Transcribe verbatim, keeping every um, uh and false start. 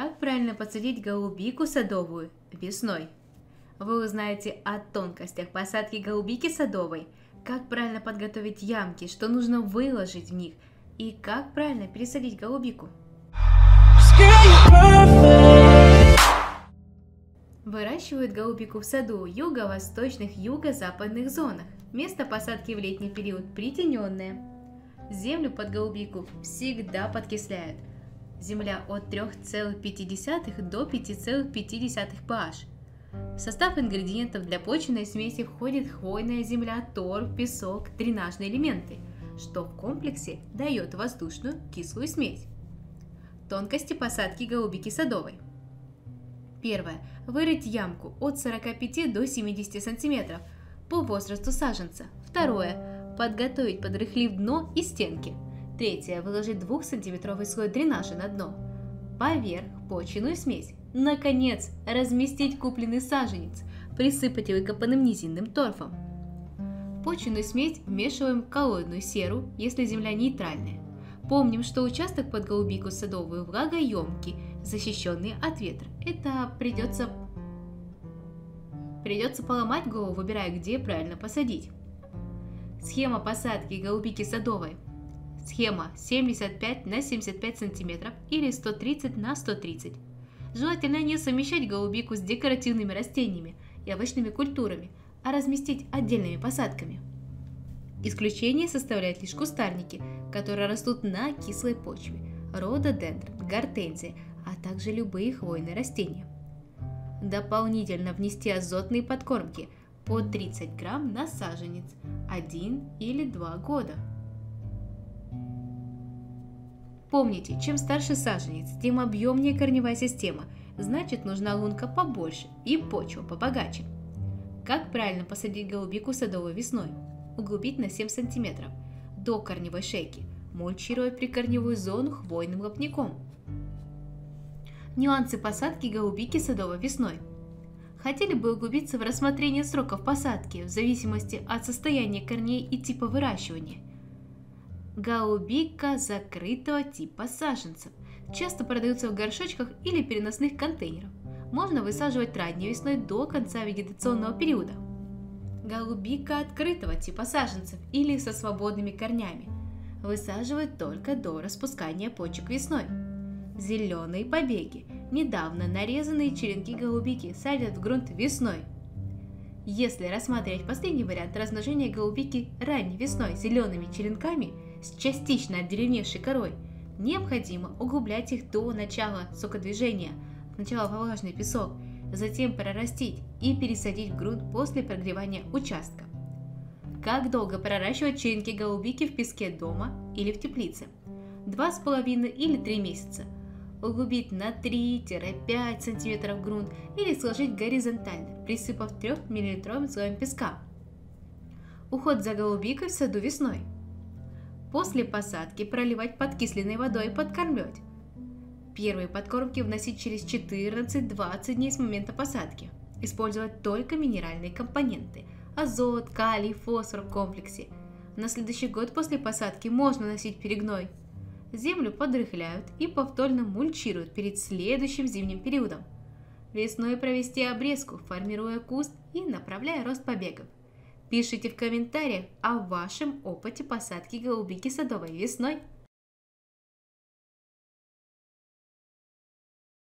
Как правильно посадить голубику садовую весной? Вы узнаете о тонкостях посадки голубики садовой, как правильно подготовить ямки, что нужно выложить в них и как правильно пересадить голубику. Выращивают голубику в саду юго-восточных, юго-западных зонах. Место посадки в летний период притененное. Землю под голубику всегда подкисляют. Земля от трёх целых пяти десятых до пяти целых пяти десятых pH. В состав ингредиентов для почвенной смеси входит хвойная земля, торф, песок, дренажные элементы, что в комплексе дает воздушную кислую смесь. Тонкости посадки голубики садовой. Первое. Вырыть ямку от сорока пяти до семидесяти сантиметров по возрасту саженца. Второе. Подготовить под рыхлив дно и стенки. Третье. Выложить двухсантиметровый слой дренажа на дно. Поверх почвенную смесь. Наконец, разместить купленный саженец. Присыпать выкопанным низинным торфом. В почвенную смесь вмешиваем коллоидную серу, если земля нейтральная. Помним, что участок под голубику садовую влагоемкий, защищенный от ветра. Это придется... придется поломать голову, выбирая, где правильно посадить. Схема посадки голубики садовой. Схема семьдесят пять на семьдесят пять сантиметров или сто тридцать на сто тридцать. Желательно не совмещать голубику с декоративными растениями и овощными культурами, а разместить отдельными посадками. Исключение составляют лишь кустарники, которые растут на кислой почве, рододендрон, гортензия, а также любые хвойные растения. Дополнительно внести азотные подкормки по тридцать грамм на саженец один или два года. Помните, чем старше саженец, тем объемнее корневая система, значит нужна лунка побольше и почва побогаче. Как правильно посадить голубику садовой весной? Углубить на семь сантиметров до корневой шейки, мульчируя прикорневую зону хвойным лопником. Нюансы посадки голубики садовой весной. Хотели бы углубиться в рассмотрение сроков посадки в зависимости от состояния корней и типа выращивания. Голубика закрытого типа саженцев часто продаются в горшочках или переносных контейнерах. Можно высаживать ранней весной до конца вегетационного периода. Голубика открытого типа саженцев или со свободными корнями высаживают только до распускания почек весной. Зеленые побеги, недавно нарезанные черенки голубики садят в грунт весной. Если рассматривать последний вариант размножения голубики ранней весной зелеными черенками с частично отдеревневшей корой, необходимо углублять их до начала сокодвижения, сначала во влажный песок, затем прорастить и пересадить в грунт после прогревания участка. Как долго проращивать черенки голубики в песке дома или в теплице? два с половиной или три месяца. Углубить на три-пять сантиметров грунт или сложить горизонтально, присыпав трёхмиллилитровым слоем песка. Уход за голубикой в саду весной. После посадки проливать подкисленной водой и подкормлять. Первые подкормки вносить через четырнадцать-двадцать дней с момента посадки. Использовать только минеральные компоненты – азот, калий, фосфор в комплексе. На следующий год после посадки можно носить перегной. Землю подрыхляют и повторно мульчируют перед следующим зимним периодом. Весной провести обрезку, формируя куст и направляя рост побегов. Пишите в комментариях о вашем опыте посадки голубики садовой весной.